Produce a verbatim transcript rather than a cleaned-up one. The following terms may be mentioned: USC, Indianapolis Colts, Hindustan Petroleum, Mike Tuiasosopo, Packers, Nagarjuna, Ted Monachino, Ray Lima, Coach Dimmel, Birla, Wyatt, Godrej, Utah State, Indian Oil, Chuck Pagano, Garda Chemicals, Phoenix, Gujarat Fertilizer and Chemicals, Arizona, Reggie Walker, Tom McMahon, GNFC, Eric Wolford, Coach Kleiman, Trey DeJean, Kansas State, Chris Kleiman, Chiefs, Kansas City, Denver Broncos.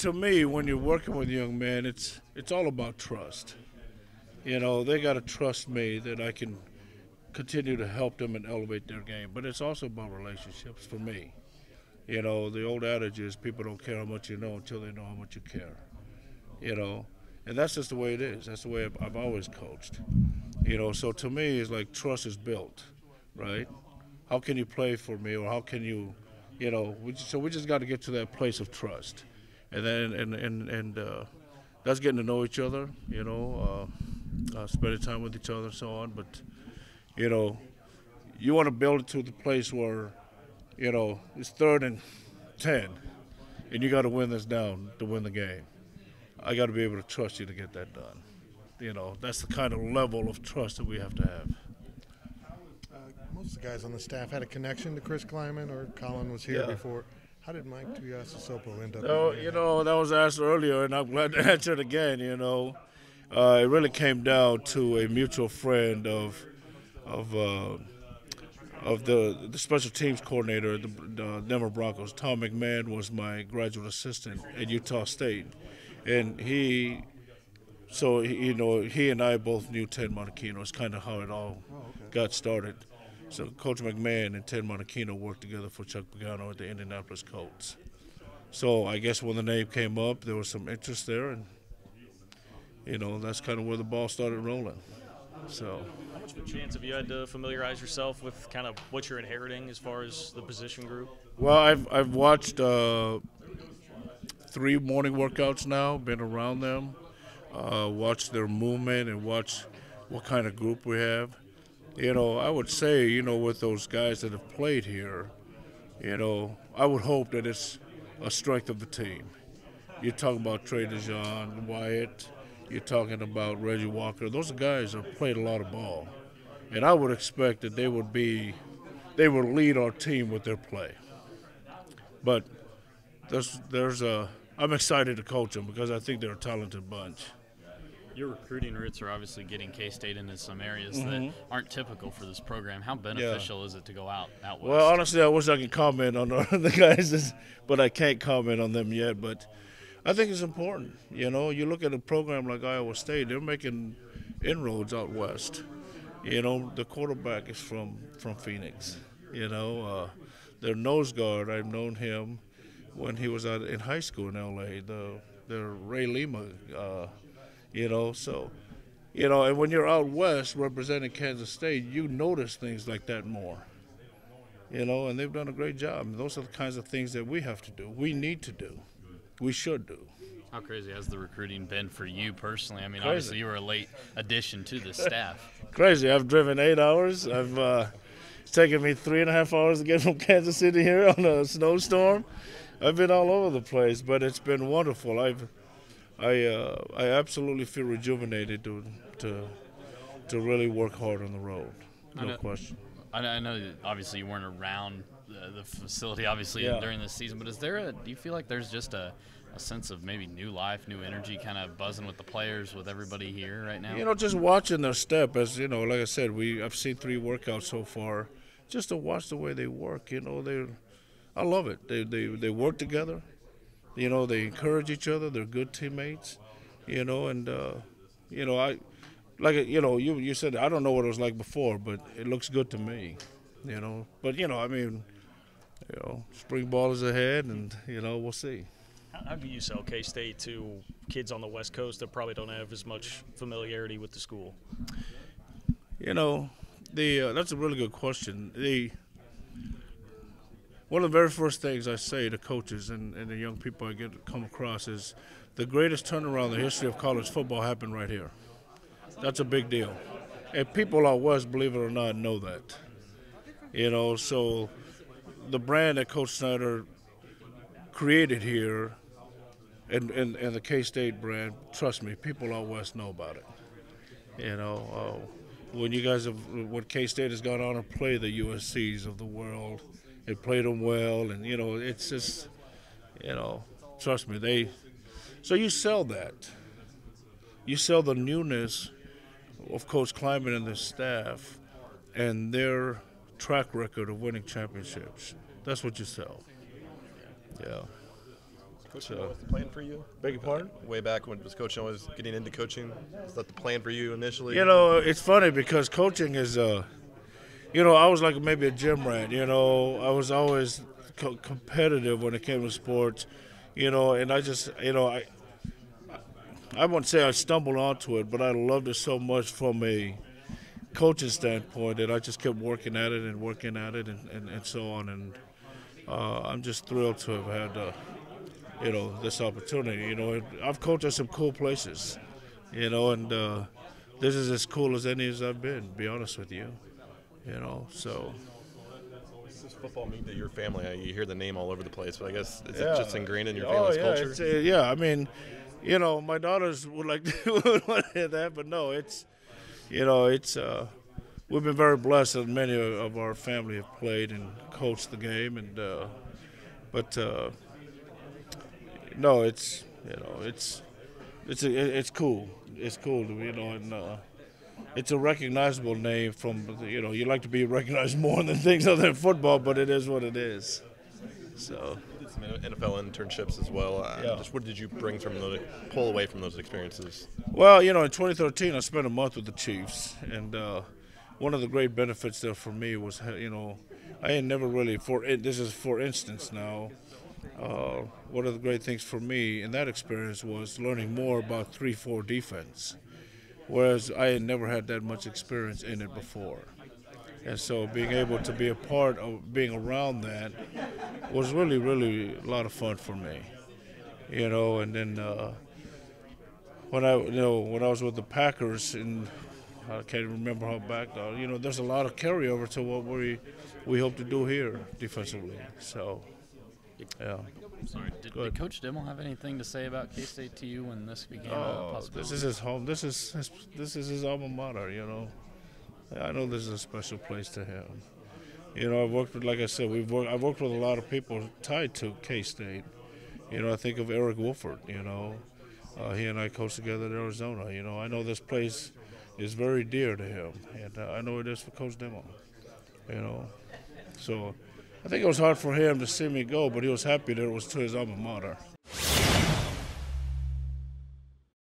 to me, when you're working with young men, it's it's all about trust. You know, they got to trust me that I can continue to help them and elevate their game. But it's also about relationships for me. You know, the old adage is people don't care how much you know until they know how much you care. You know, and that's just the way it is. That's the way I've, I've always coached. You know, so to me, it's like trust is built, right? How can you play for me, or how can you, you know? We just, so we just got to get to that place of trust, and then and and and uh, that's getting to know each other, you know, uh, uh, spending time with each other, and so on. But, you know, you want to build it to the place where, you know, it's third and ten, and you got to win this down to win the game. I got to be able to trust you to get that done. You know, that's the kind of level of trust that we have to have. Uh, most of the guys on the staff had a connection to Chris Kleiman, or Colin was here yeah. before. How did Mike Tuiasosopo end up? Oh, you know, that was asked earlier, and I'm glad to answer it again. You know, uh, it really came down to a mutual friend of of uh, of the the special teams coordinator at the uh, Denver Broncos. Tom McMahon was my graduate assistant at Utah State, and he. So, you know, he and I both knew Ted Monachino. It's kind of how it all oh, okay. got started. So Coach McMahon and Ted Monachino worked together for Chuck Pagano at the Indianapolis Colts. So I guess when the name came up, there was some interest there, and, you know, that's kind of where the ball started rolling. So, how much of a chance have you had to familiarize yourself with kind of what you're inheriting as far as the position group? Well, I've, I've watched uh, three morning workouts now, been around them. Uh, watch their movement and watch what kind of group we have. You know, I would say, you know, with those guys that have played here, you know, I would hope that it's a strength of the team. You're talking about Trey DeJean, Wyatt, you're talking about Reggie Walker. Those guys have played a lot of ball. And I would expect that they would be, they would lead our team with their play. But there's, there's a, I'm excited to coach them because I think they're a talented bunch. Your recruiting roots are obviously getting K-State into some areas mm-hmm. that aren't typical for this program. How beneficial yeah. is it to go out, out west? Well, honestly, I wish I could comment on the guys, but I can't comment on them yet. But I think it's important. You know, you look at a program like Iowa State, they're making inroads out west. You know, the quarterback is from, from Phoenix. You know, uh, their nose guard, I've known him when he was out in high school in L A, the, the Ray Lima. Uh, You know, so, you know, and when you're out west representing Kansas State, you notice things like that more. You know, and they've done a great job. And those are the kinds of things that we have to do, we need to do, we should do. How crazy has the recruiting been for you personally? I mean, crazy. Obviously you were a late addition to the staff. Crazy. I've driven eight hours. I've uh, it's taken me three and a half hours to get from Kansas City here on a snowstorm. I've been all over the place, but it's been wonderful. I've I uh, I absolutely feel rejuvenated to to to really work hard on the road. No I know, question. I know, I know that obviously you weren't around the, the facility obviously yeah. during this season, but is there a do you feel like there's just a, a sense of maybe new life, new energy, kind of buzzing with the players, with everybody here right now? You know, just watching their step, as you know, like I said, we I've seen three workouts so far. Just to watch the way they work, you know, they I love it. They they they work together. You know, they encourage each other. They're good teammates, you know, and, uh, you know, I, like, you know, you, you said, I don't know what it was like before, but it looks good to me, you know. But, you know, I mean, you know, spring ball is ahead, and, you know, we'll see. How do you sell K-State to kids on the West Coast that probably don't have as much familiarity with the school? You know, the uh, that's a really good question. The One of the very first things I say to coaches and, and the young people I get come across is the greatest turnaround in the history of college football happened right here. That's a big deal. And people out west, believe it or not, know that. You know, so the brand that Coach Snyder created here and, and, and the K-State brand, trust me, people out west know about it. You know, uh, when you guys have, when K-State has gone on to play the U S Cs of the world, they played them well, and, you know, it's just, you know, trust me, they – so you sell that. You sell the newness of Coach Kleiman and his staff and their track record of winning championships. That's what you sell. Yeah. Coach Dimmel, was the plan for you? Beg your pardon? Way back when was Coach Dimmel was getting into coaching? Was that the plan for you initially? You know, it's funny because coaching is, uh, you know, I was like maybe a gym rat. You know, I was always co competitive when it came to sports. You know, and I just, you know, I, I wouldn't say I stumbled onto it, but I loved it so much from a coaching standpoint that I just kept working at it and working at it and, and, and so on. And uh, I'm just thrilled to have had, uh, you know, this opportunity. You know, I've coached at some cool places, you know, and uh, this is as cool as any as I've been, to be honest with you, you know, so. Football mean to your family? You hear the name all over the place, but I guess is yeah. it just ingrained in your family's oh, yeah. culture? It's, uh, yeah, I mean, you know, my daughters would like to want to hear that, but no, it's, you know, it's, uh, we've been very blessed that many of our family have played and coached the game, and, uh, but, uh, no, it's, you know, it's, it's, it's cool. It's cool, to, you know, and, uh, it's a recognizable name from, you know, you like to be recognized more than things other than football, but it is what it is. So. Did some N F L internships as well. Uh, yeah. Just what did you bring from the pull away from those experiences? Well, you know, in twenty thirteen, I spent a month with the Chiefs, and uh, one of the great benefits there for me was, you know, I ain't never really, for it, this is for instance now, uh, one of the great things for me in that experience was learning more about three four defense. Whereas I had never had that much experience in it before. And so being able to be a part of being around that was really, really a lot of fun for me. You know, and then uh, when I you know, when I was with the Packers, and I can't remember how back, uh, you know, there's a lot of carryover to what we, we hope to do here defensively, so. Yeah. I'm sorry. Did, did Coach Dimmel have anything to say about K-State to you when this became oh, a possibility? This is his home. This is his, this is his alma mater. You know, I know this is a special place to him. You know, I've worked with, like I said, we've worked. I've worked with a lot of people tied to K-State. You know, I think of Eric Wolford. You know, uh, he and I coached together at Arizona. You know, I know this place is very dear to him, and uh, I know it is for Coach Dimmel. You know, so. I think it was hard for him to see me go, but he was happy that it was to his alma mater.